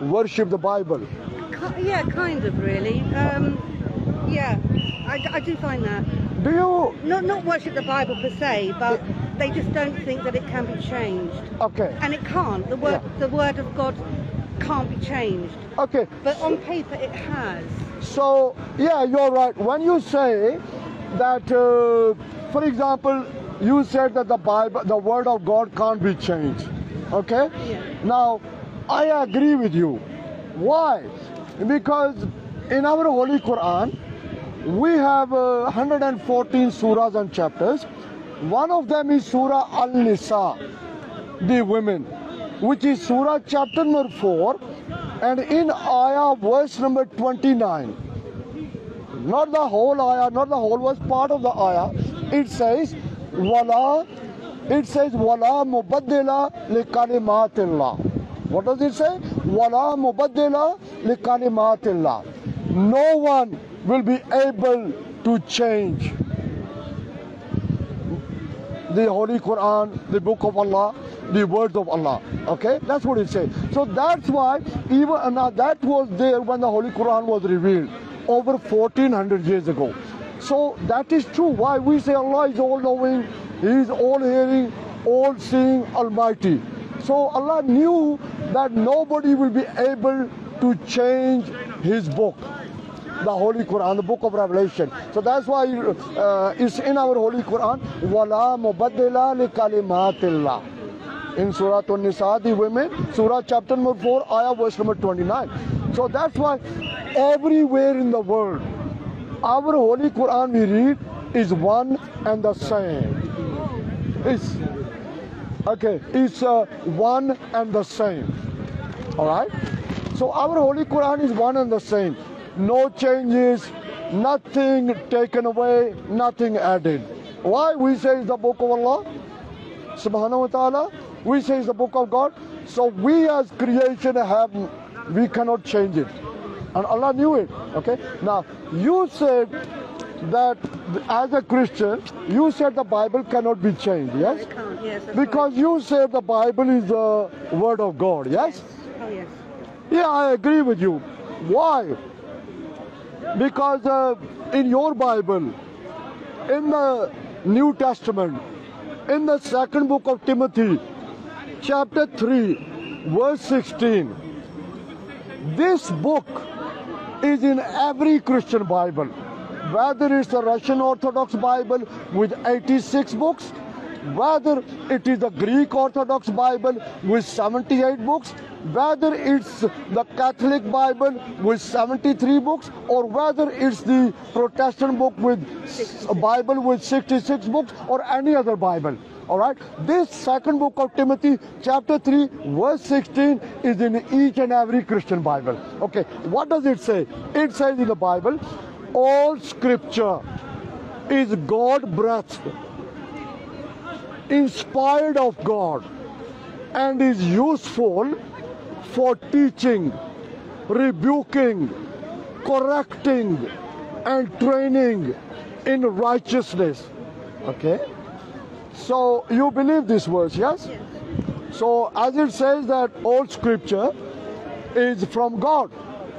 Worship the Bible. Yeah, kind of, really. Yeah, I do find that. Do you? Not worship the Bible per se, but they just don't think that it can be changed. Okay. And it can't. The word of God can't be changed. Okay. But on paper it has. So, yeah, you're right. When you say that, for example, you said that the Bible, the word of God can't be changed. Okay? Yeah. Now, I agree with you. Why? Because in our Holy Quran, we have 114 surahs and chapters. One of them is Surah Al-Nisa, the women, which is Surah chapter number 4, and in ayah verse number 29. Not the whole ayah, not the whole verse, part of the ayah. It says, Wala mubaddila li kalimatillah. What does it say? Wala mubaddila li kalimatillah. No one will be able to change the Holy Quran, the Book of Allah, the words of Allah. Okay, that's what it says. So that's why even now that was there when the Holy Quran was revealed over 1400 years ago. So that is true. Why we say Allah is all-knowing, He is all-hearing, all-seeing, Almighty. So Allah knew that nobody will be able to change His book, the Holy Quran, the Book of Revelation. So that's why it's in our Holy Quran, Wala mubaddila li kalimatillah. In Surah Al-Nisa, the women, Surah chapter number 4, ayah verse number 29. So that's why everywhere in the world, our Holy Quran we read is one and the same. It's one and the same. Alright? So our Holy Quran is one and the same. No changes, nothing taken away, nothing added. Why we say it's the Book of Allah, Subhanahu wa Ta'ala? We say it's the Book of God, so we as creation we cannot change it. And Allah knew it, okay? Now, you said that as a Christian, you said the Bible cannot be changed, yes? It can't, yes. Because you said the Bible is the Word of God, yes? Yes. Oh, yes. Yeah, I agree with you. Why? Because in your Bible, in the New Testament, in the second book of Timothy, Chapter 3, verse 16. This book is in every Christian Bible, whether it's the Russian Orthodox Bible with 86 books, whether it is the Greek Orthodox Bible with 78 books, whether it's the Catholic Bible with 73 books, or whether it's the Protestant book with a Bible with 66 books, or any other Bible. Alright, this second book of Timothy, chapter 3, verse 16 is in each and every Christian Bible. Okay, what does it say? It says in the Bible, all scripture is God-breathed, inspired of God, and is useful for teaching, rebuking, correcting, and training in righteousness. Okay? So, you believe this verse, yes? Yes. So, as it says that all scripture is from God.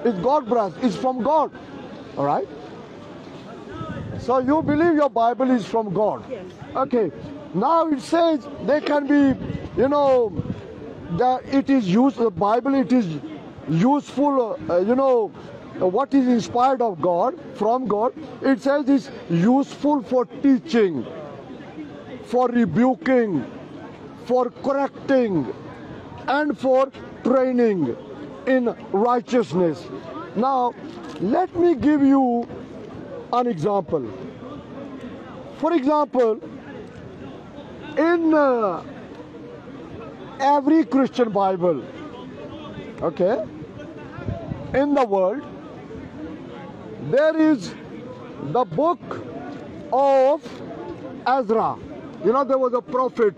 It's God-breathed. It's from God. Alright? So, you believe your Bible is from God. Yes. Okay. Now, it says they can be, that it is used, the Bible, it is useful, what is inspired of God, from God. It says it's useful for teaching, for rebuking, for correcting, and for training in righteousness. Now, let me give you an example. For example, in every Christian Bible, okay, in the world, there is the book of Ezra. You know, there was a prophet,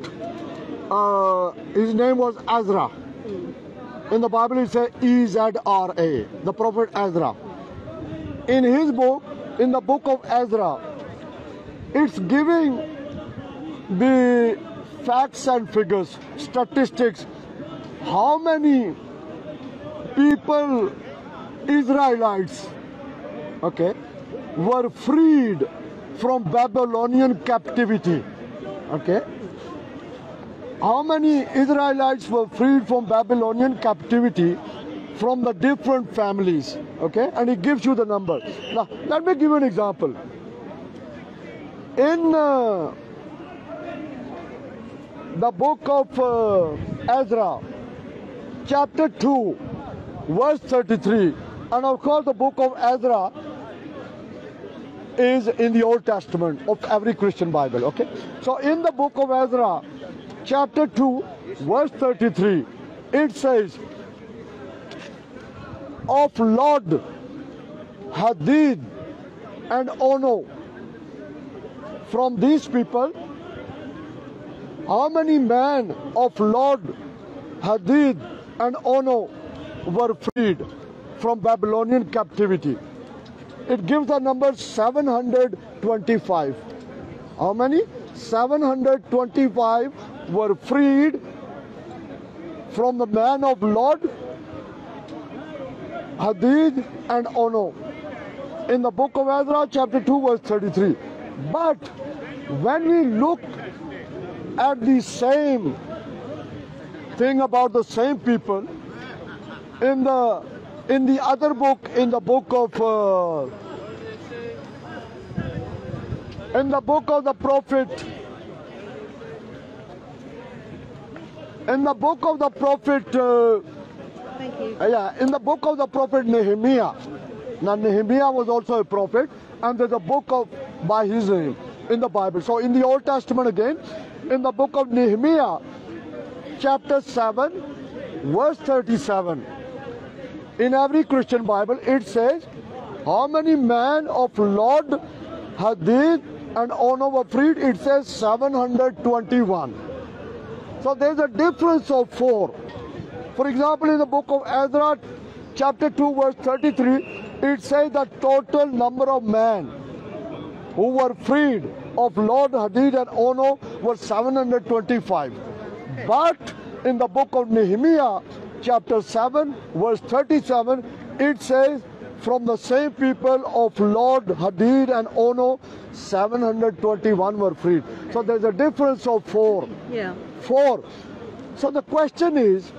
his name was Ezra. In the Bible it says Ezra, the prophet Ezra. In his book, in the book of Ezra, it's giving the facts and figures, statistics, how many people people, Israelites, okay, were freed from Babylonian captivity. Okay, how many Israelites were freed from Babylonian captivity from the different families? Okay, and he gives you the number. Now, let me give you an example. In the book of Ezra, chapter 2, verse 33, and of course the book of Ezra is in the Old Testament of every Christian Bible, okay? So in the book of Ezra, chapter 2, verse 33, it says, of Lod, Hadid, and Ono, from these people, how many men of Lod, Hadid, and Ono were freed from Babylonian captivity? It gives the number 725. How many? 725 were freed from the man of Lod, Hadid, and Ono in the book of Ezra, chapter 2, verse 33. But when we look at the same thing about the same people in the other book, in the book of the prophet, in the book of the prophet Nehemiah. Now Nehemiah was also a prophet, and there's a book of by his name in the Bible. So in the Old Testament again, in the book of Nehemiah, chapter 7, verse 37. In every Christian Bible, it says, how many men of Lod, Hadid, and Ono were freed? It says 721. So there's a difference of 4. For example, in the book of Ezra, chapter 2, verse 33, it says the total number of men who were freed of Lod, Hadid, and Ono were 725. But in the book of Nehemiah, chapter 7, verse 37, it says from the same people of Lod, Hadid, and Ono, 721 were freed. So there's a difference of 4. Yeah. 4. So the question is,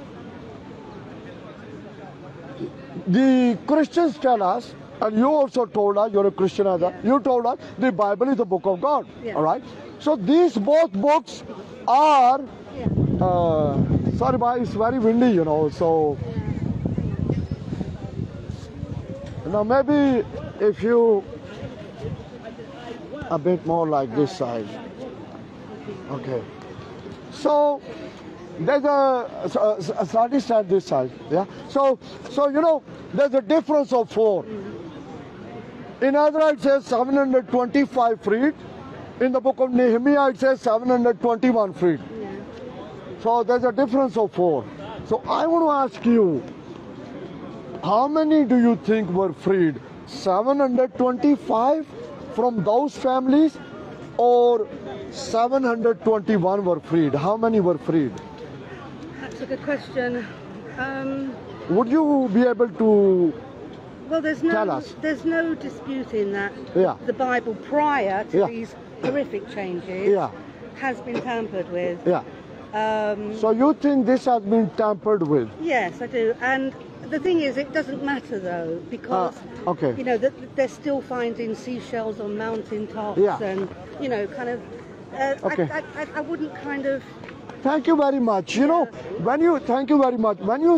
the Christians tell us, and you also told us, you're a Christian, you told us the Bible is the book of God. Yeah. All right. So these both books are. Yeah. Sorry, but it's very windy, you know, so... Now maybe if you... a bit more like this side. Okay. So, there's a study side this side, yeah? So you know, there's a difference of 4. In Ezra it says 725 freed. In the book of Nehemiah it says 721 freed. So there's a difference of 4. So I want to ask you, how many do you think were freed? 725 from those families, or 721 were freed? How many were freed? That's a good question. Would you be able to tell us? There's no disputing that the Bible prior to these horrific changes has been tampered with. Yeah. So you think this has been tampered with? Yes, I do. And the thing is, it doesn't matter though, because you know they're still finding seashells on mountaintops and you know, kind of. I wouldn't kind of. Thank you very much. You know, when you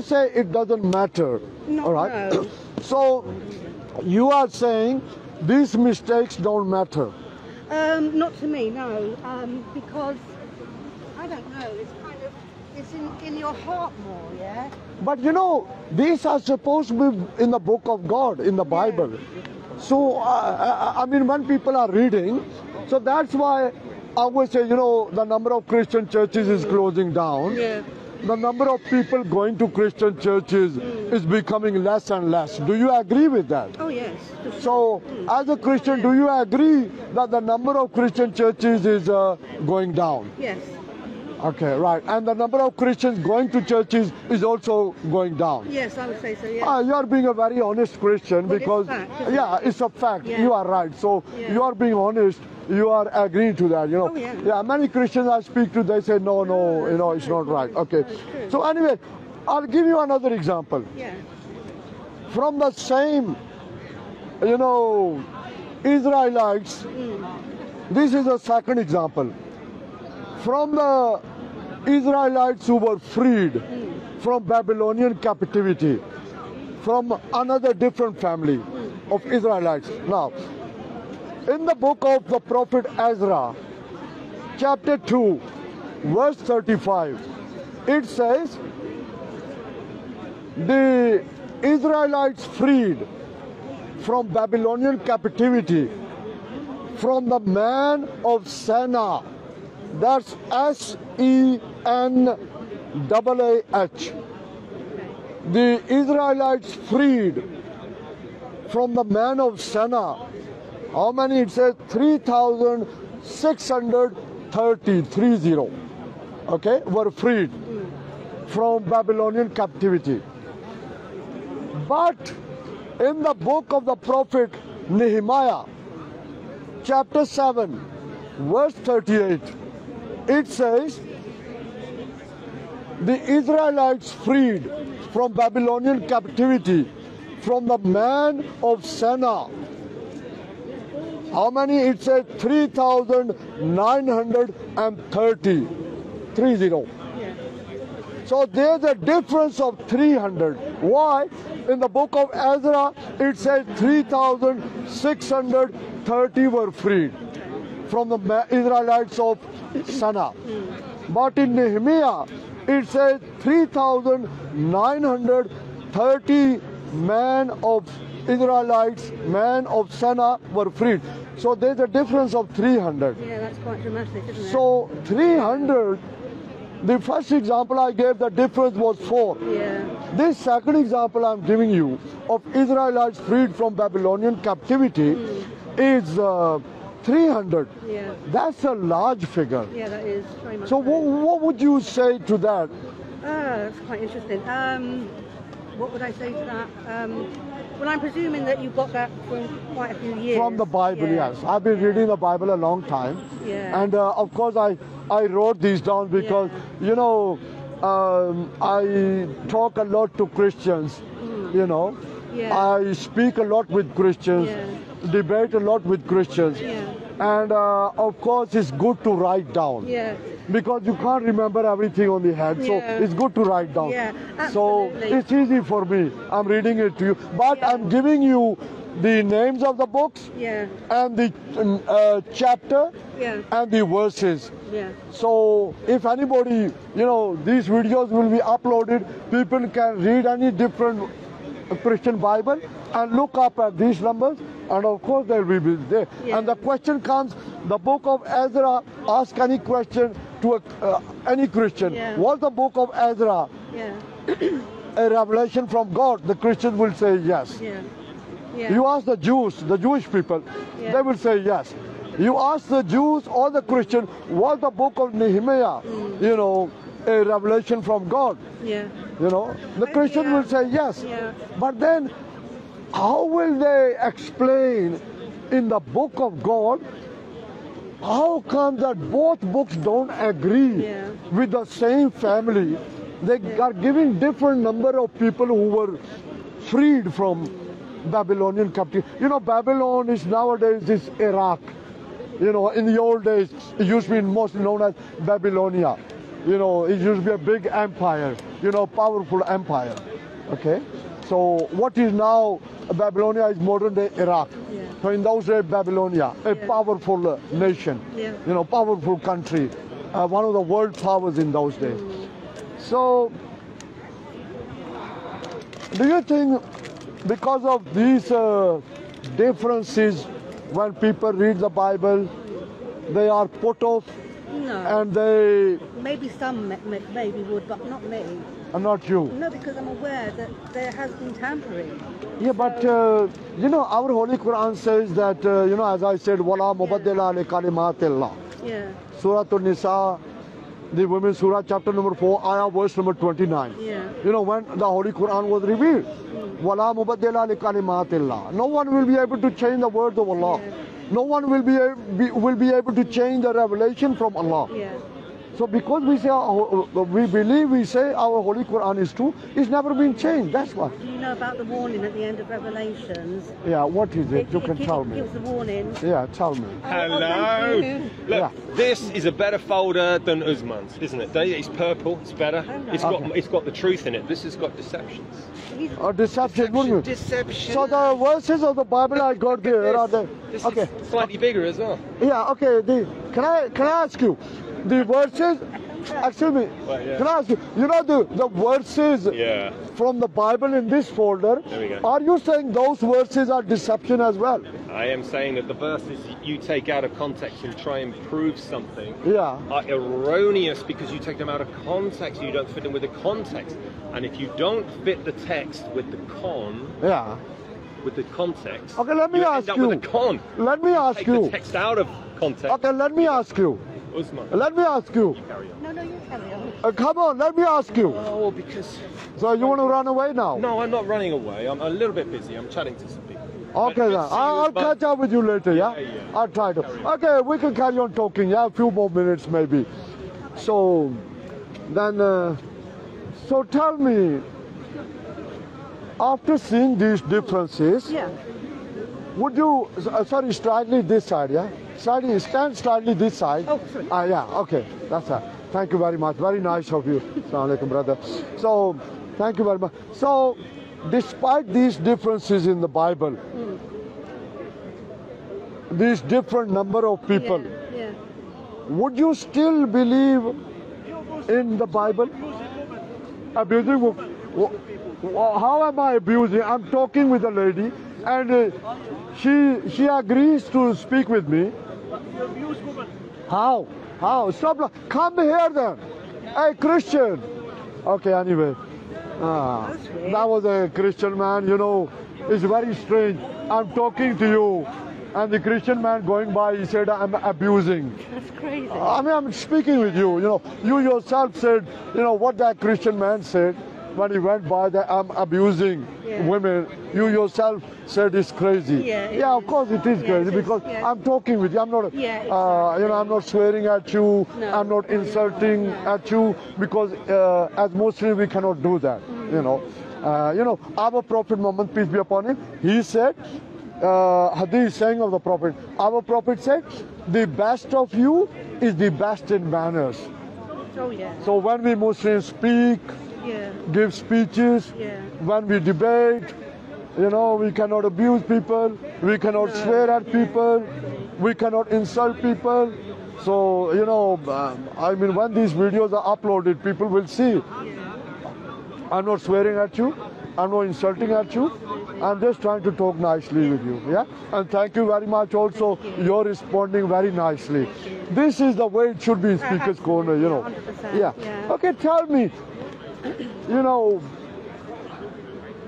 say it doesn't matter, all right. No. So you are saying these mistakes don't matter? Not to me, no, because. I don't know, it's kind of, it's in your heart more, yeah? But you know, these are supposed to be in the book of God, in the Bible. So, I mean, when people are reading, so that's why I always say, you know, the number of Christian churches is closing down. Yeah. The number of people going to Christian churches is becoming less and less. Do you agree with that? Oh, yes. So, as a Christian, do you agree that the number of Christian churches is going down? Yes. Okay, right. And the number of Christians going to churches is also going down. Yes, I would say so, yeah. You are being a very honest Christian, but because, it's a fact. Yeah. You are right. So you are being honest. You are agreeing to that, you know. Oh, yeah. Many Christians I speak to, they say, no, you know, it's not right. Okay. No, so anyway, I'll give you another example. Yeah. From the same, you know, Israelites, this is a second example. From the Israelites who were freed from Babylonian captivity, from another different family of Israelites. Now, in the book of the prophet Ezra, chapter 2, verse 35, it says, the Israelites freed from Babylonian captivity from the man of Senah, that's S-E-N-A-A-H. The Israelites freed from the man of Senah. How many? It says 3,630, 3-0, okay, were freed from Babylonian captivity. But in the book of the prophet Nehemiah, chapter 7, verse 38, it says, the Israelites freed from Babylonian captivity from the man of Senah. How many? It says 3,930. 3-0. Yeah. So there's a difference of 300. Why? In the book of Ezra, it says 3,630 were freed from the Israelites of Senah. But in Nehemiah, it says 3,930 men of Israelites, men of Senah were freed. So there's a difference of 300. Yeah, that's quite dramatic, isn't it? So 300, the first example I gave, the difference was 4. Yeah. This second example I'm giving you of Israelites freed from Babylonian captivity is 300. Yeah. That's a large figure. Yeah, that is very much. So what would you say to that? That's quite interesting. What would I say to that? Well, I'm presuming that you got that from quite a few years. From the Bible, yes. I've been reading the Bible a long time. Yeah. And of course, I wrote these down because, you know, I talk a lot to Christians, you know. Yeah. I speak a lot with Christians, debate a lot with Christians. Yeah. And of course, it's good to write down. Yeah. Because you can't remember everything on the head, so it's good to write down. Yeah, absolutely. So it's easy for me. I'm reading it to you, but I'm giving you the names of the books and the chapter and the verses. Yeah. So if anybody, you know, these videos will be uploaded. People can read any different Christian Bible and look up at these numbers, and of course they'll be there. Yeah. And the question comes, the book of Ezra, ask any question to any Christian. Yeah. Was the book of Ezra a revelation from God? The Christian will say yes. Yeah. Yeah. You ask the Jews, the Jewish people, they will say yes. You ask the Jews or the Christian, was the book of Nehemiah, you know, a revelation from God? Yeah. You know, the Christian will say yes. Yeah. But then, how will they explain in the book of God, how come that both books don't agree with the same family? They are giving different number of people who were freed from Babylonian captivity. You know, Babylon is nowadays is Iraq. You know, in the old days, it used to be mostly known as Babylonia. You know, it used to be a big empire, you know, powerful empire, okay? So what is now Babylonia is modern-day Iraq. Yeah. So in those days, Babylonia, a powerful nation, you know, powerful country, one of the world powers in those days. So do you think because of these differences, when people read the Bible, they are put off? No. And they... Maybe some maybe would, but not me. And not you? No, because I'm aware that there has been tampering. Yeah, but, you know, our Holy Quran says that, you know, as I said, وَلَا مُبَدِّلَ لِكَلِمَاتِ اللَّهِ. Yeah. Surah Al-Nisa, the women, Surah chapter number 4, ayah verse number 29. Yeah. You know, when the Holy Quran was revealed. Mm. No one will be able to change the words of Allah. Yeah. No one will be able to change the revelation from Allah. Yeah. So because we say, we believe, we say our Holy Quran is true, it's never been changed, that's why. You know about the warning at the end of Revelations? Yeah, what is it? You can tell me. It gives the warning. Yeah, tell me. Hello! Look, yeah. This is a better folder than Usman's, isn't it? It's purple, it's better. Oh, no. It's got the truth in it. This has got deceptions. Deception. So the verses of the Bible I got there are the... This okay. Is slightly bigger as well. Yeah, okay. Can I ask you? The verses, excuse me, well, yeah. Can I ask you, you know the verses yeah. from the Bible in this folder, there we go. Are you saying those verses are deception as well? I am saying that the verses you take out of context and try and prove something yeah. are erroneous because you take them out of context, you don't fit them with the context. And if you don't fit the text with the yeah. with the context, okay, let me ask you, with a con. Let me ask you. Take the text out of context. Okay, let me ask you. Usman. Let me ask you. You carry on. No, you carry on. Come on, let me ask you. Oh, because... So you want to run away now? No, I'm not running away. I'm a little bit busy. I'm chatting to some people. Okay, then. I'll catch up with you later, yeah? Yeah. I'll try to. Okay, we can carry on talking, yeah? A few more minutes, maybe. So, then... so tell me, after seeing these differences... Yeah. Would you... sorry, slightly this side, yeah? Stand slightly this side. Oh, sorry. Yeah, okay, that's it. Thank you very much. Very nice of you. Assalamu alaikum, brother. So, thank you very much. So, despite these differences in the Bible, mm. these different number of people, yeah, yeah. would you still believe in the Bible? Abusing? How am I abusing? I'm talking with a lady and she agrees to speak with me. How? Stop! Come here then. Hey, Christian. Okay, anyway. That was a Christian man, you know. It's very strange. I'm talking to you. And the Christian man going by, he said, I'm abusing. That's crazy. I mean, I'm speaking with you, you know. You yourself said, you know, what that Christian man said when he went by that I'm abusing yeah. women. You yourself said it's crazy. Yeah, yeah, of course it is yeah, crazy because yeah. I'm talking with you. I'm not, yeah, exactly. You know, I'm not swearing at you. No, I'm not insulting no. at you because as Muslims we cannot do that. Mm. You know, our Prophet Muhammad, peace be upon him, he said, hadith saying of the Prophet, our Prophet said, the best of you is the best in manners. Oh, yeah. So when we Muslims speak, yeah. give speeches, yeah. when we debate, you know, we cannot abuse people, we cannot no. swear at yeah. people, we cannot insult people. So, you know, I mean, when these videos are uploaded, people will see. Yeah. I'm not swearing at you, I'm not insulting at you, I'm just trying to talk nicely with you, yeah? And thank you very much also, you're responding very nicely. This is the way it should be in Speaker's Corner, you know. Yeah. yeah. Okay, tell me. You know,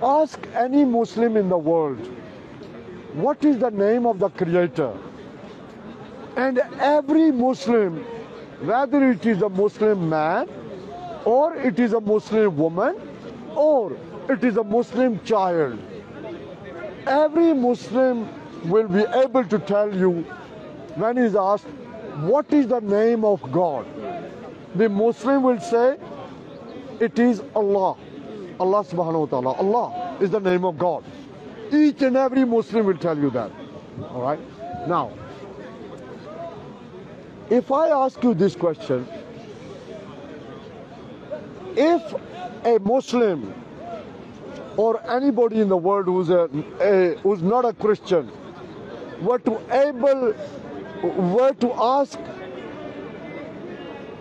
ask any Muslim in the world, what is the name of the Creator? And every Muslim, whether it is a Muslim man, or it is a Muslim woman, or it is a Muslim child, every Muslim will be able to tell you when he is asked, what is the name of God? The Muslim will say, it is Allah. Allah subhanahu wa ta'ala. Allah is the name of God. Each and every Muslim will tell you that. Alright? Now, if I ask you this question, if a Muslim or anybody in the world who's, who's not a Christian were to ask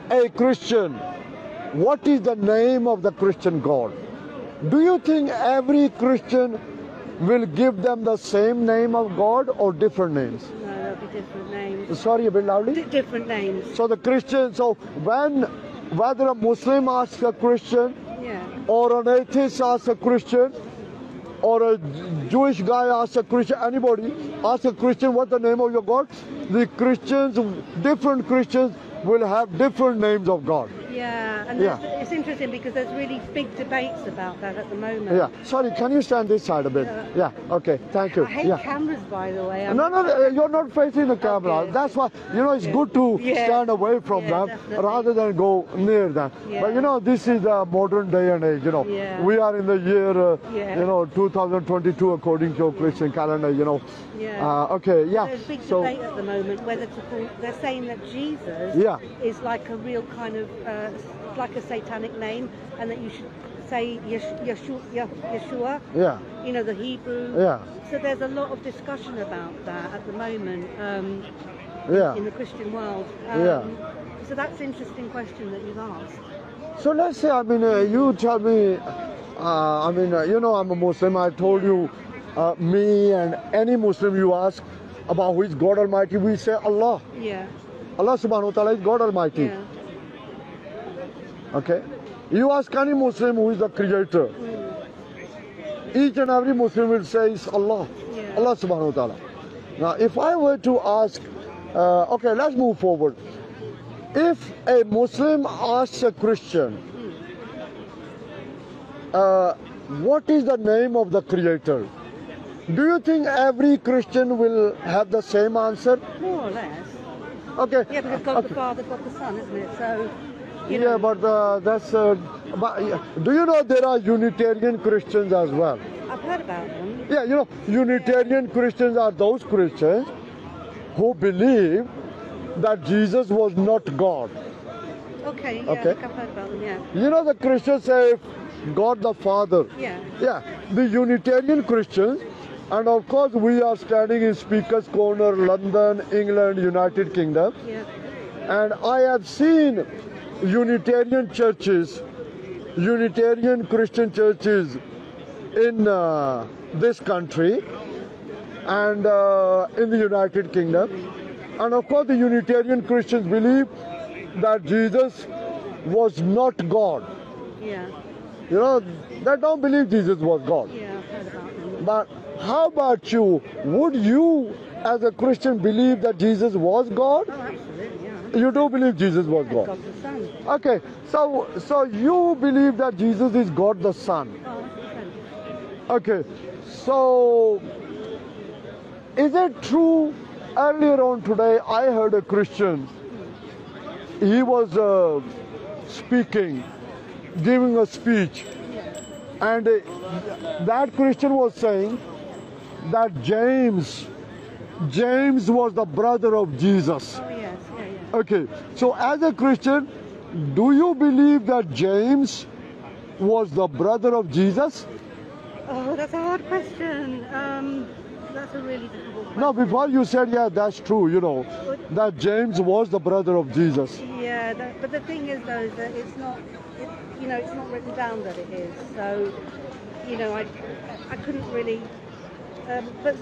a Christian, what is the name of the Christian God? Do you think every Christian will give them the same name of God or different names? No, there will be different names. Sorry, a bit loudly? Different names. So the Christian, so when, whether a Muslim asks a Christian, yeah. or an atheist asks a Christian, or a Jewish guy asks a Christian, anybody asks a Christian, what's the name of your God? The Christians, different Christians, will have different names of God. Yeah, and it's interesting because there's really big debates about that at the moment. Yeah, sorry, can you stand this side a bit? Yeah, okay, thank you. I hate cameras, by the way. No, you're not facing the camera. Okay. That's why, it's good to stand away from them rather than go near them. Yeah. But, this is the modern day and age, We are in the year, 2022, according to Christian calendar, There's a big debate at the moment whether to call, they're saying that Jesus is like a real kind of, like a satanic name, and that you should say Yeshua, the Hebrew. Yeah. So there's a lot of discussion about that at the moment in the Christian world. So that's an interesting question that you've asked. So let's say, you tell me, I'm a Muslim. I told you, me and any Muslim you ask about who is God Almighty, we say Allah. Yeah. Allah subhanahu wa ta'ala is God Almighty. Yeah. Okay, you ask any Muslim who is the creator, each and every Muslim will say it's Allah, Allah subhanahu wa ta'ala. Now if I were to ask, okay, let's move forward. If a Muslim asks a Christian, what is the name of the creator? Do you think every Christian will have the same answer? More or less. Okay. Yeah, because God the Father, God the Son, isn't it? So. Yeah, but that's. Do you know there are Unitarian Christians as well? I've heard about them. Yeah, Unitarian Christians are those Christians who believe that Jesus was not God. Okay, yeah, okay. I've heard about them, yeah. The Christians say God the Father. Yeah. Yeah, the Unitarian Christians, and of course we are standing in Speaker's Corner, London, England, United Kingdom. Yeah. And I have seen Unitarian churches, Unitarian Christian churches in this country and in the United Kingdom. And of course the Unitarian Christians believe that Jesus was not God. Yeah. They don't believe Jesus was God. Yeah, I've heard about them. But how about you? Would you as a Christian believe that Jesus was God? Oh, absolutely, yeah. You do believe Jesus was God. God the Son. Okay, so you believe that Jesus is God the Son. Oh, okay, so is it true? Earlier on today, I heard a Christian. He was speaking, giving a speech, and that Christian was saying that James was the brother of Jesus. Okay, so as a Christian, do you believe that James was the brother of Jesus? Oh, that's a hard question. That's a really difficult question. No, before you said, that's true, that James was the brother of Jesus. Yeah, but the thing is, though, is that it's not, it's not written down that it is. So, I couldn't really, but...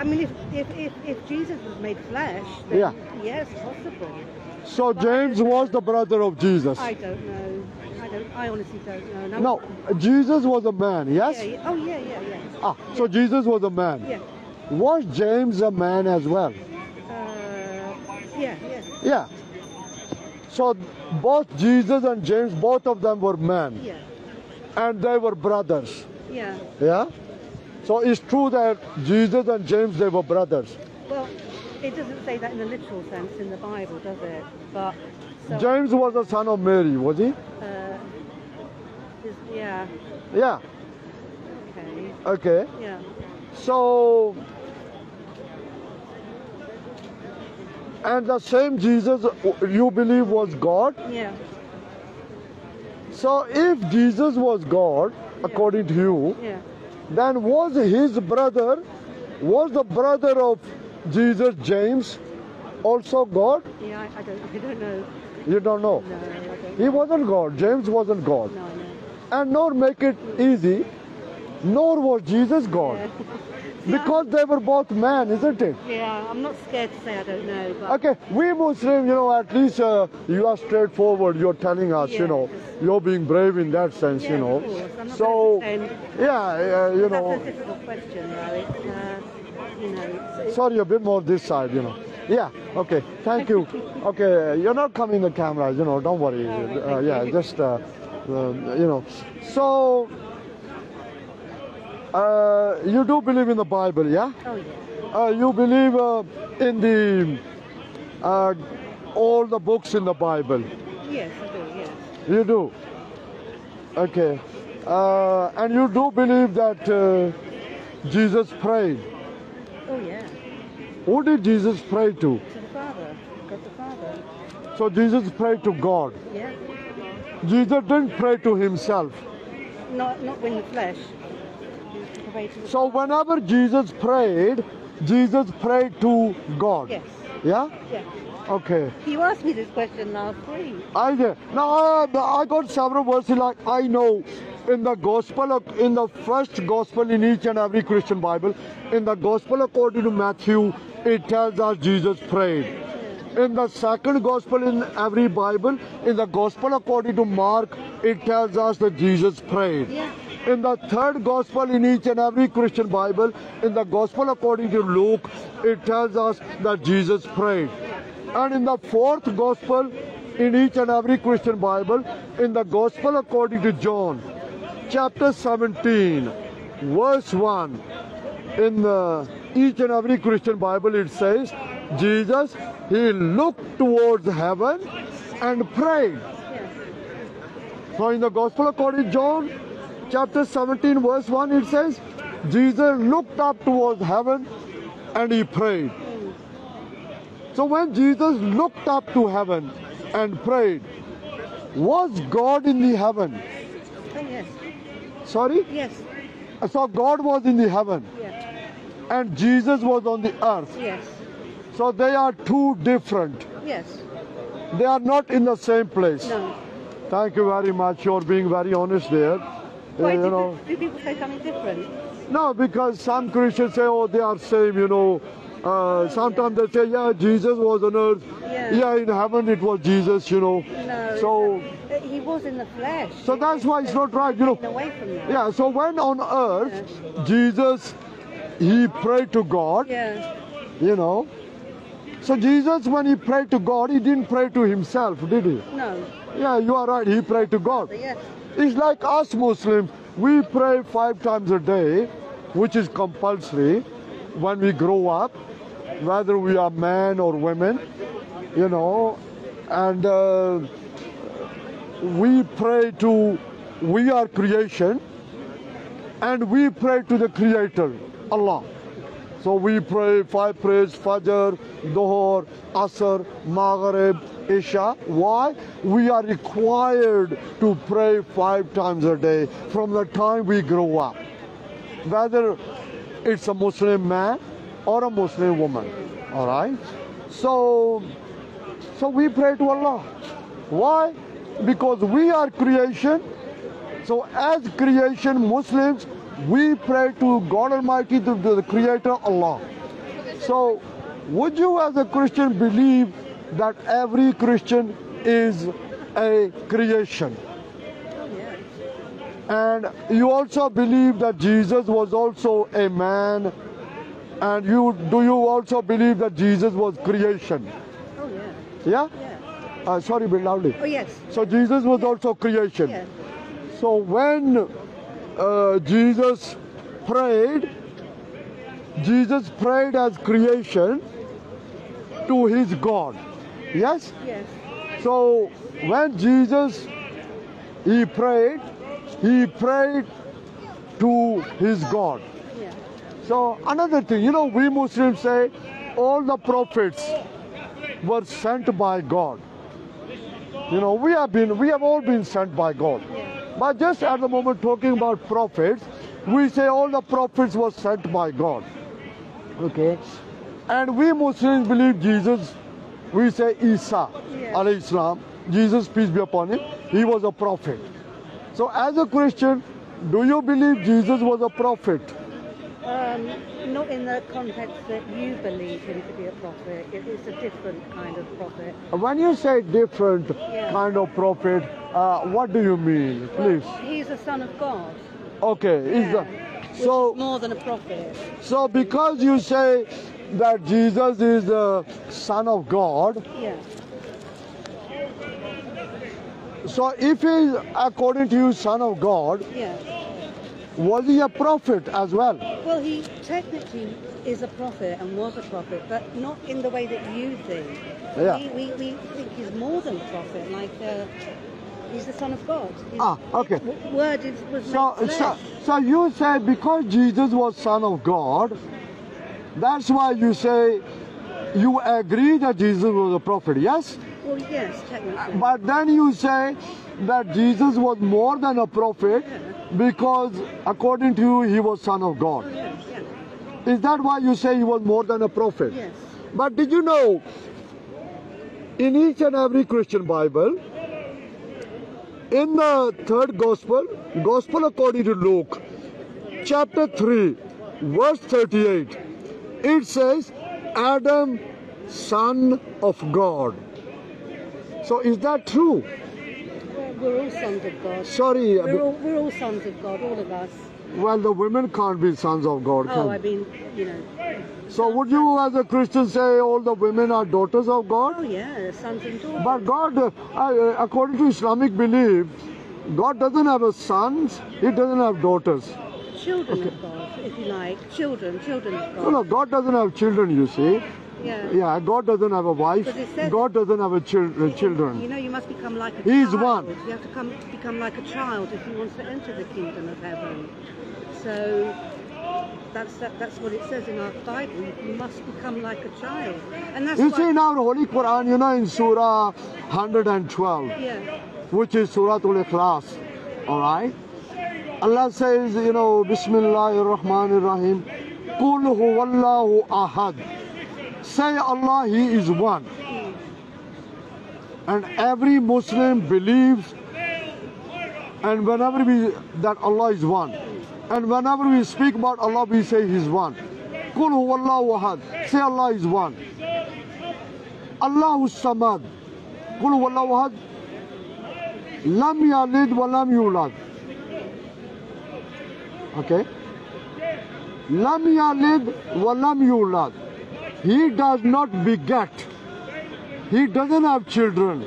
if Jesus was made flesh, then yes, possible. So but James was the brother of Jesus. I don't know. I honestly don't know. No, Jesus was a man, yes? Yeah, yeah. Oh, yeah. Ah, yeah. So Jesus was a man. Yeah. Was James a man as well? Yeah. Yeah. So both Jesus and James, both of them were men. Yeah. And they were brothers. Yeah. Yeah? So it's true that Jesus and James, they were brothers. Well, it doesn't say that in a literal sense in the Bible, does it? But so James was the son of Mary, was he? Yeah. Yeah. Okay. Yeah. So, and the same Jesus you believe was God? Yeah. So if Jesus was God, according to you, then was the brother of Jesus, James, also God? Yeah, I don't know. You don't know? No, I don't. He wasn't God. James wasn't God. No, no. And nor make it easy, nor was Jesus God. Yeah. Because they were both men, isn't it? Yeah, I'm not scared to say I don't know. But... Okay, we Muslims, at least you are straightforward. You're telling us, you're being brave in that sense, Of course. I'm not That's a difficult question, though. Sorry, a bit more this side, Yeah, okay, thank you. Okay, you're not coming the camera, you know, don't worry. Yeah, just, you know. So, you do believe in the Bible, yeah? Oh, yeah. You believe in the, all the books in the Bible? Yes, I do, yes. You do? Okay. And you do believe that Jesus prayed? Oh, yeah. Who did Jesus pray to? To the Father. God the Father. So Jesus prayed to God? Yeah. Jesus didn't pray to himself? Not in the flesh. So whenever Jesus prayed to God? Yes. Yeah? Yeah. Okay. You asked me this question last week. I did. Now, I got several verses like I know. In the Gospel, in the first Gospel in each and every Christian Bible, in the Gospel according to Matthew, it tells us Jesus prayed. In the second Gospel in every Bible, in the Gospel according to Mark, it tells us that Jesus prayed. Yeah. In the third Gospel in each and every Christian Bible, in the Gospel according to Luke, it tells us that Jesus prayed. And in the fourth Gospel in each and every Christian Bible, in the Gospel according to John, Chapter 17, verse 1, in each and every Christian Bible it says, Jesus, he looked towards heaven and prayed. So in the Gospel according to John, chapter 17, verse 1, it says, Jesus looked up towards heaven and he prayed. So when Jesus looked up to heaven and prayed, was God in the heaven? Yes. Sorry? Yes. So God was in the heaven. Yes. And Jesus was on the earth. Yes. So they are two different. Yes. They are not in the same place. No. Thank you very much. You're being very honest there. Why do people say something different? No, because some Christians say, oh, they are same, you know. Sometimes they say, yeah, Jesus was on earth. Yeah. Yeah, in heaven it was Jesus, you know. No, so he was in the flesh. So that's why it's not right, you know. Away from that. Yeah. So when on earth, yeah. Jesus, he prayed to God. Yeah. You know. So Jesus, when he prayed to God, he didn't pray to himself, did he? No. Yeah, you are right. He prayed to God. Yes. It's like us Muslims. We pray 5 times a day, which is compulsory when we grow up, whether we are men or women, you know, and we pray to, we are creation, and we pray to the Creator, Allah. So we pray 5 prayers, Fajr, Dhuhr, Asr, Maghrib, Isha. Why? We are required to pray 5 times a day from the time we grow up, whether it's a Muslim man or a Muslim woman, all right? So we pray to Allah. Why? Because we are creation. So as creation Muslims, we pray to God Almighty, to the Creator, Allah. So would you as a Christian believe that every Christian is a creation? And you also believe that Jesus was also a man, and do you also believe that Jesus was creation? Oh yeah. Yeah? Yeah. Sorry, but loudly. Oh yes. So Jesus was also creation. Yeah. So when Jesus prayed as creation to his God. Yes? Yes. So when Jesus, he prayed to his God. Yeah. So another thing, you know, we Muslims say all the prophets were sent by God. You know, we have all been sent by God. But just at the moment talking about prophets, we say all the prophets were sent by God. Okay. And we Muslims believe Jesus, we say Isa, yeah. alayhi salam, Jesus, peace be upon him, he was a prophet. So as a Christian, do you believe Jesus was a prophet? Not in the context that you believe him to be a prophet. It is a different kind of prophet. When you say different yeah. kind of prophet, what do you mean, please? Well, he's a son of God. Okay. Yeah. He's more than a prophet. So because you say that Jesus is the Son of God. Yeah. So if he is, according to you, Son of God, yeah, was he a prophet as well? Well, he technically is a prophet and was a prophet, but not in the way that you think. Yeah. We think he's more than a prophet, like he's the Son of God. He's, okay. Word is, was so you say because Jesus was Son of God, that's why you say you agree that Jesus was a prophet, yes? Well, yes, technically. But then you say that Jesus was more than a prophet, yeah, because according to you, he was Son of God. Oh, yes, yeah. Is that why you say he was more than a prophet? Yes. But did you know, in each and every Christian Bible, in the third gospel, Gospel according to Luke, chapter 3, verse 38, it says, Adam, son of God. So is that true? We're all sons of God. Sorry. We're all sons of God, all of us. Well, the women can't be sons of God, can they? I mean, you know. So would you as a Christian say all the women are daughters of God? Oh yeah, sons and daughters. But God, according to Islamic belief, God doesn't have a sons, he doesn't have daughters. Children of God, if you like. Children of God. No, no, God doesn't have children, you see. Yeah. Yeah, God doesn't have a wife. God doesn't have a children. You know, you must become like a child. He's one. You have to become like a child if you want to enter the kingdom of heaven. So that's what it says in our Bible. You must become like a child. And that's you see in our Holy Quran, you know, in Surah 112, yeah, which is Surah Al-Ikhlas, all right? Allah says, you know, Bismillahir Rahmanir Rahim, Qul huwallahu ahad. Say Allah, He is one. And every Muslim believes and whenever that Allah is one. And whenever we speak about Allah, we say He is one. Qul huwallahu ahad. Say Allah is one. Allahu samad. Qul huwallahu ahad. Lam yalid wa lam yulad. Okay? Lam yalid wa lam yulad. He does not beget. He doesn't have children.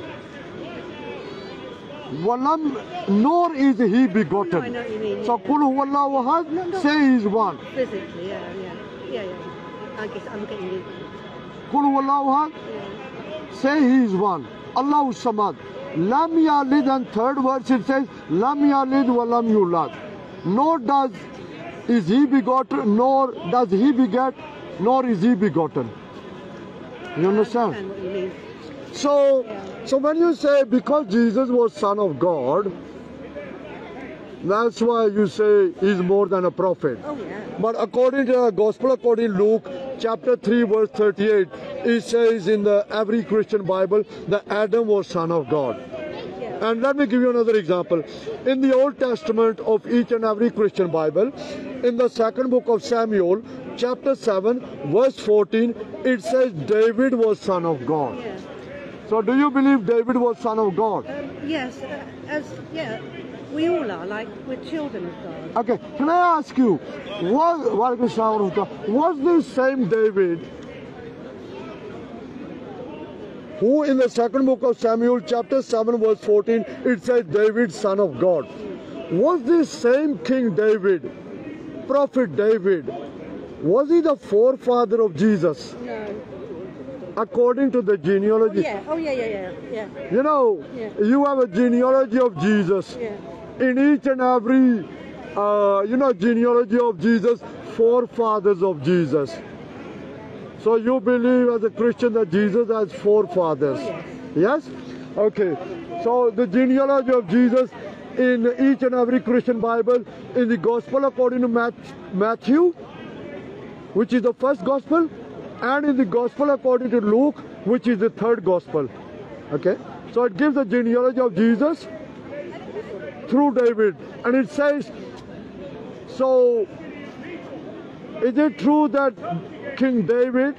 Walam, nor is he begotten. No, I know what you mean, so Qul huwallahu ahad, say he's one. Physically, yeah. I guess I'm getting you. Qul huwallahu ahad, yeah, say he is one. Allahu samad. Lam yalid, and third verse it says, Lam yalid wa lam yulad. Nor does is he begotten, nor does he beget, nor is he begotten. You understand? So when you say because Jesus was Son of God, that's why you say he's more than a prophet. Oh, yeah. But according to the Gospel according to Luke, chapter 3, verse 38, it says in the every Christian Bible that Adam was Son of God. Yeah. And let me give you another example. In the Old Testament of each and every Christian Bible, in the second book of Samuel, chapter 7, verse 14, it says David was son of God. Yeah. So do you believe David was son of God? Yes, we all are, like we're children of God. Okay, can I ask you, was this same David who in the second book of Samuel, chapter 7, verse 14, it says David, son of God. Was this same King David, Prophet David, was he the forefather of Jesus? No. According to the genealogy. Oh yeah. You know, yeah, you have a genealogy of Jesus. Yeah. In each and every, genealogy of Jesus, forefathers of Jesus. So you believe as a Christian that Jesus has forefathers. Oh, yes. Yes? Okay. So the genealogy of Jesus in each and every Christian Bible, in the Gospel according to Matthew, which is the first gospel, and in the gospel according to Luke, which is the third gospel. Okay, so it gives the genealogy of Jesus through David, and it says, so is it true that King David,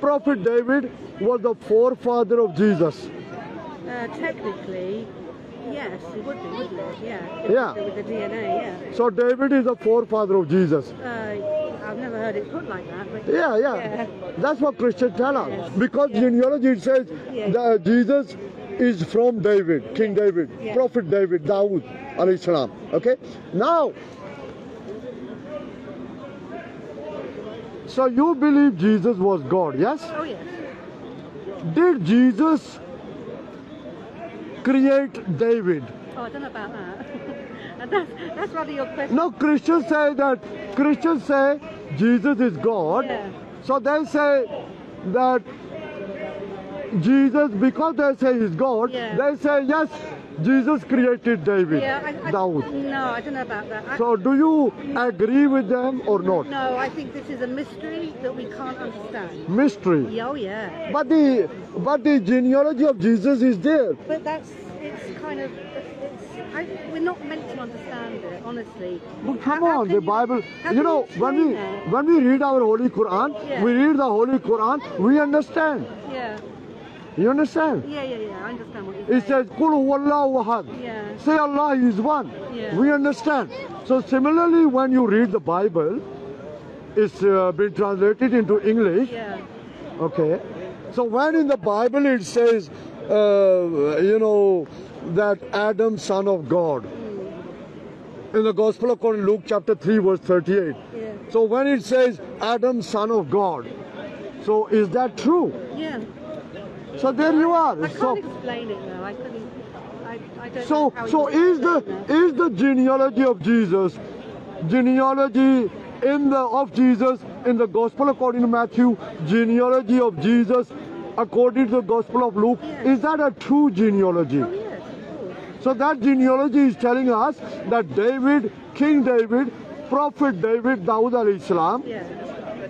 Prophet David, was the forefather of Jesus? Technically, yes, he would be, wouldn't it? Yeah. With the DNA, yeah. So David is the forefather of Jesus. I've never heard it put like that. But yeah. That's what Christians tell us. Yes. Because genealogy, it says that Jesus is from David, King David, Prophet David, Dawood, al-Islam. Okay? Now, so you believe Jesus was God, yes? Oh, yes. Did Jesus create David? Oh, I don't know about that. that's rather your question. No, Christians say that, Christians say Jesus is God. Yeah. So they say that Jesus, because they say he's God, they say yes, Jesus created David. Yeah, no, I don't know about that. So do you agree with them or not? No, I think this is a mystery that we can't understand. Mystery? Oh yeah. But the genealogy of Jesus is there. But it's kind of, we're not meant to understand it, honestly. But come on, the Bible, you know, when we read our Holy Quran, we read the Holy Quran, we understand. Yeah. You understand? Yeah, I understand what you're saying. It says, Qul huwallahu ahad. Yeah. Say Allah is one. Yeah. We understand. So similarly, when you read the Bible, it's been translated into English. Yeah. Okay. So when in the Bible it says, that Adam, son of God. In the Gospel according to Luke chapter 3, verse 38. Yeah. So when it says, Adam, son of God. So is that true? Yeah. So there you are. I can't explain it though. I couldn't. I don't know how is the genealogy of Jesus, genealogy of Jesus in the Gospel according to Matthew, genealogy of Jesus according to the Gospel of Luke, is that a true genealogy? Oh, yes, of course. So that genealogy is telling us that David, King David, Prophet David, Dawood al-Islam,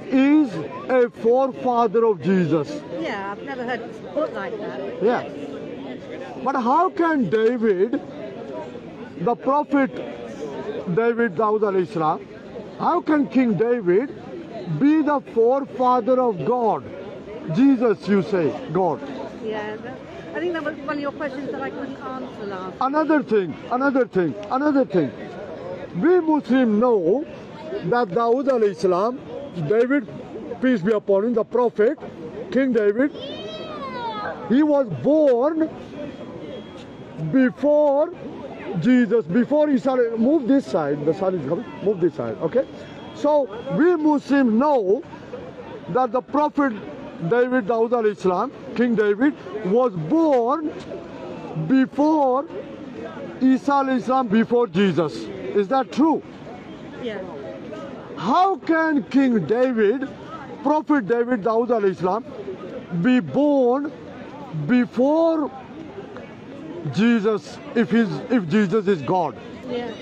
is a forefather of Jesus. Yeah, I've never heard it put like that. Yeah. But how can David, the Prophet David, Dawood al-Islam, how can King David be the forefather of God? Jesus, you say, God. Yeah, I think that was one of your questions that I couldn't answer last. Another thing. We Muslims know that Dawood al-Islam, David, peace be upon him, the Prophet, King David, he was born before Jesus, before he started, move this side, the sun is coming, move this side, okay? So we Muslims know that the Prophet David, Dawood al-Islam, King David, was born before Isa al-Islam, before Jesus. Is that true? Yeah. How can King David, Prophet David, Dawood al-Islam, be born before Jesus if Jesus is God? Yeah.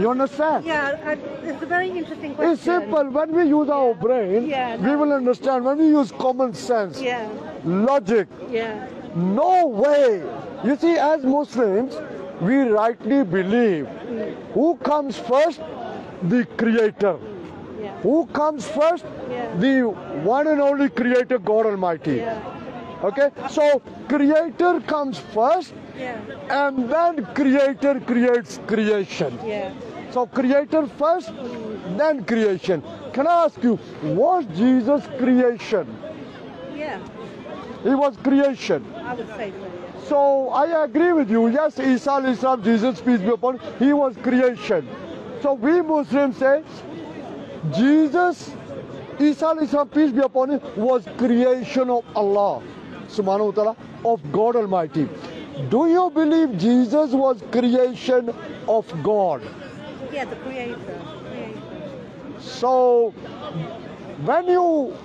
You understand? Yeah, it's a very interesting question. It's simple. When we use our brain, we will understand. When we use common sense, logic, no way. You see, as Muslims, we rightly believe who comes first? The Creator. Yeah. Who comes first? Yeah. The one and only Creator, God Almighty. Yeah. Okay? So, Creator comes first, and then Creator creates creation. Yeah. So, Creator first, then creation. Can I ask you, was Jesus creation? Yeah. He was creation. I would say so. So, I agree with you. Yes, Isa al-Islam, Jesus, peace be upon him, he was creation. So we Muslims say, Jesus, Isa al-Islam, peace be upon him, was creation of Allah, subhanahu wa ta'ala, of God Almighty. Do you believe Jesus was creation of God? Yeah, the Creator. So, when you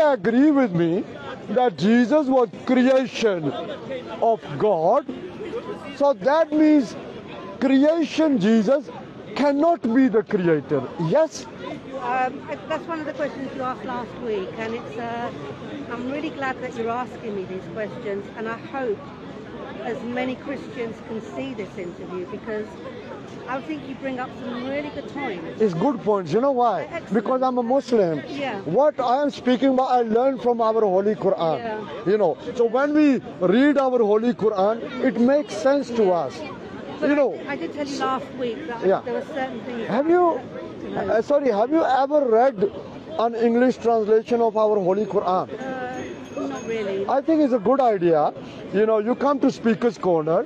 agree with me that Jesus was creation of God, so that means creation Jesus cannot be the Creator, yes? That's one of the questions you asked last week, and it's, I'm really glad that you're asking me these questions, and I hope as many Christians can see this interview, because I think you bring up some really good points. It's good points, you know why? Excellent. Because I'm a Muslim. Yeah. What I am speaking about, I learned from our Holy Quran. Yeah. You know, so when we read our Holy Quran, it makes sense to us. But you know, I did tell you last week that there were certain things. Have you Sorry, have you ever read an English translation of our Holy Quran? Not really. I think it's a good idea. You know, you come to Speaker's Corner,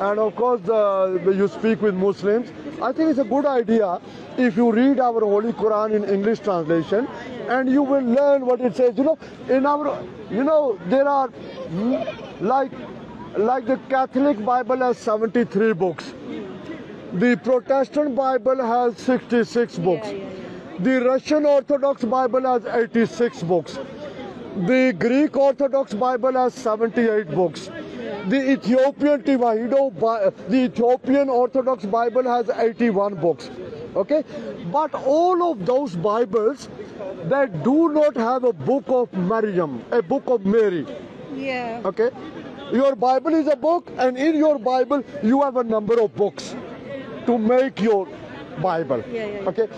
and of course you speak with Muslims. I think it's a good idea if you read our Holy Quran in English translation, and you will learn what it says. You know, in our, you know, there are like the Catholic Bible has 73 books. The Protestant Bible has 66 books. The Russian Orthodox Bible has 86 books. The Greek Orthodox Bible has 78 books. The Ethiopian Tewahedo, the Ethiopian Orthodox Bible has 81 books. Okay, but all of those Bibles, they do not have a book of Maryam, a book of Mary. Yeah. Okay, your Bible is a book, and in your Bible you have a number of books to make your Bible. Okay,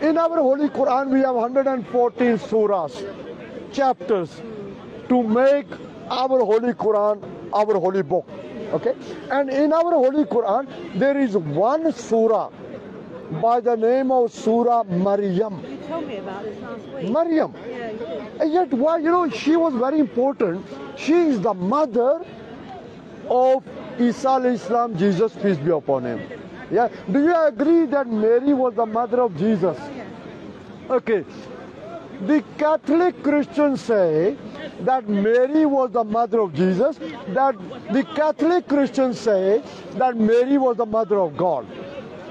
in our Holy Quran we have 114 surahs, chapters, to make our Holy Quran our holy book. Okay, and in our Holy Quran there is one surah by the name of Surah Maryam. You told me about this last week. Maryam. Yeah, you did. And yet, why, you know, she was very important. She is the mother of Isa alayhi salam, Jesus, peace be upon him. Yeah. Do you agree that Mary was the mother of Jesus? Okay. The Catholic Christians say that Mary was the mother of Jesus. That the Catholic Christians say that Mary was the mother of God.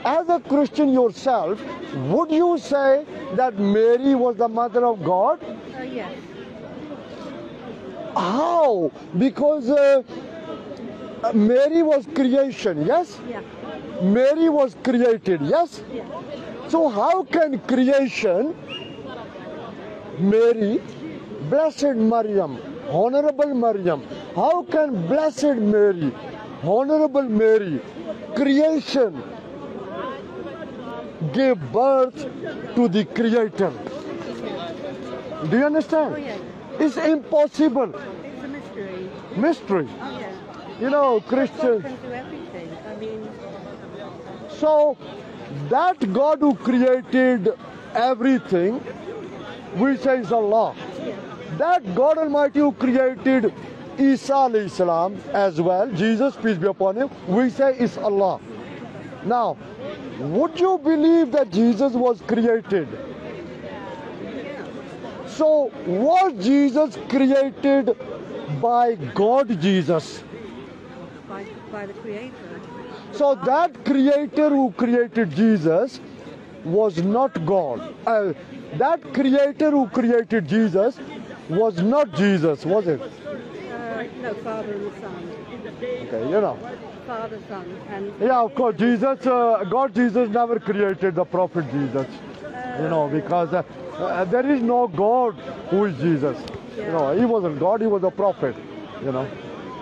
As a Christian yourself, would you say that Mary was the mother of God? Yes. How? Because Mary was creation, yes? Yeah. Mary was created, yes? Yeah. So how can creation, Mary, Blessed Maryam, Honorable Maryam, how can Blessed Mary, Honorable Mary, creation gave birth to the Creator? Do you understand? Oh, yeah. It's impossible. It's a mystery. Mystery. Oh, yeah. You know, Christians. God can do everything. I mean. So, that God who created everything, we say is Allah. Yeah. That God Almighty who created Isa alayhi salam as well, Jesus, peace be upon him, we say is Allah. Now, would you believe that Jesus was created? So, was Jesus created by God Jesus? By the Creator. So that Creator who created Jesus was not God. That Creator who created Jesus was not Jesus, was it? No, Father and Son. Okay, you know. Father, Son, and yeah, of course, Jesus, God Jesus never created the prophet Jesus, you know, because there is no God who is Jesus. Yeah. You know, he wasn't God, he was a prophet, you know.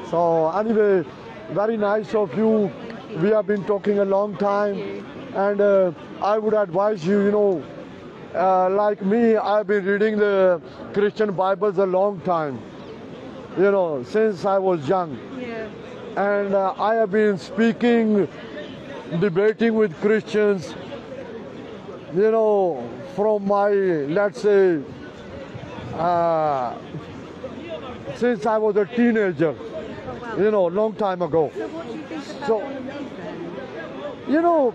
So anyway, very nice of you. We have been talking a long time, and I would advise you, you know, like me, I've been reading the Christian Bibles a long time, you know, since I was young. Yeah. And I have been speaking, debating with Christians, you know, from my, let's say, since I was a teenager, you know, long time ago. So what do you think about all of these, you know,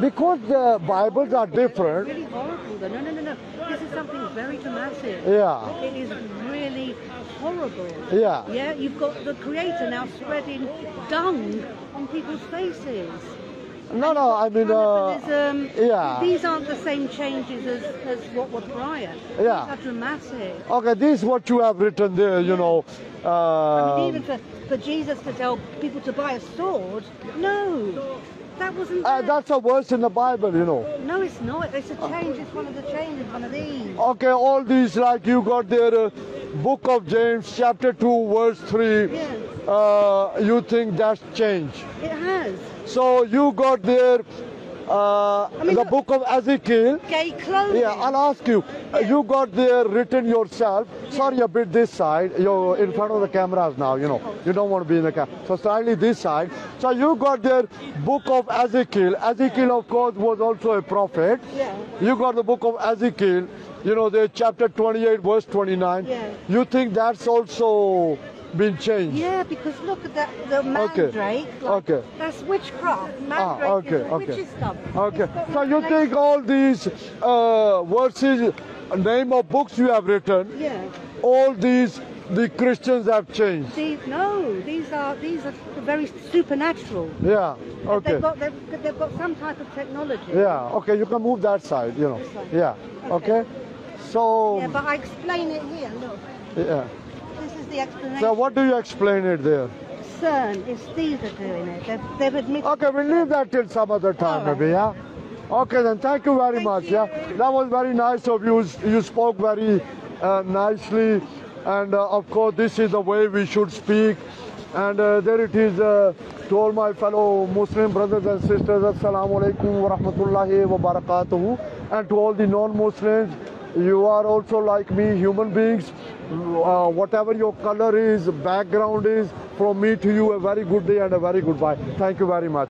because the Bibles are different. It's really horrible though. No, no, no, no. This is something very dramatic. Yeah. It is really horrible. Yeah. Yeah, you've got the Creator now spreading dung on people's faces. No, no, I mean, yeah. These aren't the same changes as what was prior. Yeah. These are dramatic. Okay, this is what you have written there, you know. I mean, even for Jesus to tell people to buy a sword, no. That wasn't that's a verse in the Bible, you know. No, it's not. It's a change. It's one of the changes, one of these. Okay, all these, like you got there, Book of James, chapter 2, verse 3. Yeah. You think that's change? It has. So you got there, I mean, the Book of Ezekiel. Gay clothing. Yeah, I'll ask you. Yeah. You got there written yourself. Sorry, a bit this side. You're in front of the cameras now, you know. You don't want to be in the camera. So slightly this side. So you got their book of Ezekiel. Ezekiel, of course, was also a prophet. Yeah. You got the book of Ezekiel, you know, the chapter 28, verse 29. Yeah. You think that's also been changed? Yeah, because look at that, the mandrake. Okay. Like, okay. That's witchcraft. Mandrake is witchcraft. Okay. So you take all these verses, name of books you have written. Yeah. All these the Christians have changed. These are very supernatural. Yeah. Okay. They've got some type of technology. Yeah. Okay. You can move that side. You know. Yeah. Okay. So. Yeah, but I explain it here. Look. Yeah. The explanation. So what do you explain it there? CERN, it's these are doing it. They've admitted. Okay, we'll leave that till some other time, maybe, yeah? Okay then, thank you very much, yeah? That was very nice of you. You spoke very nicely, and of course this is the way we should speak. And there it is, to all my fellow Muslim brothers and sisters, Assalamu alaikum wa rahmatullahi wa barakatuhu. And to all the non-Muslims, you are also like me, human beings. Whatever your color is, background is, from me to you, a very good day and a very good bye. Thank you very much.